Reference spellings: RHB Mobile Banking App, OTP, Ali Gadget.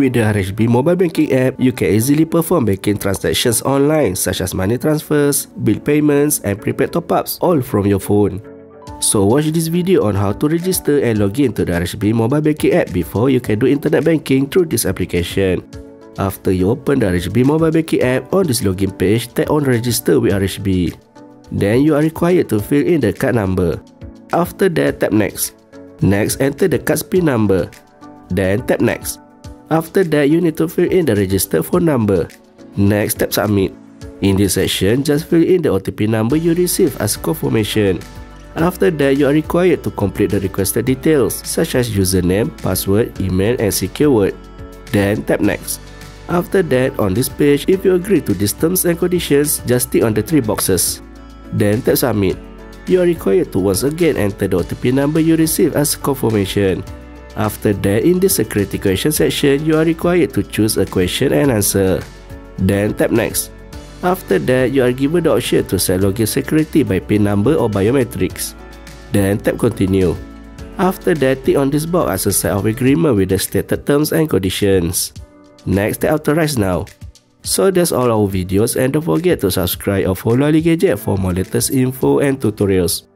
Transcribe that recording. With the RHB Mobile Banking App, you can easily perform banking transactions online such as money transfers, bill payments and prepaid top-ups, all from your phone. So watch this video on how to register and log in to the RHB Mobile Banking App before you can do internet banking through this application. After you open the RHB Mobile Banking App, on this login page, tap on Register with RHB. Then you are required to fill in the card number. After that, tap Next. Next, enter the card's PIN number. Then tap Next. After that, you need to fill in the registered phone number. Next, tap Submit. In this section, just fill in the OTP number you receive as confirmation. After that, you are required to complete the requested details such as username, password, email and secure word. Then tap Next. After that, on this page, if you agree to these terms and conditions, just tick on the three boxes. Then tap Submit. You are required to once again enter the OTP number you receive as confirmation. After that, in the security question section, you are required to choose a question and answer. Then tap Next. After that, you are given the option to set login security by PIN number or biometrics. Then tap Continue. After that, tick on this box as a set of agreement with the stated terms and conditions. Next, tap Authorize Now. So that's all our videos, and don't forget to subscribe or follow Ali Gadget for more latest info and tutorials.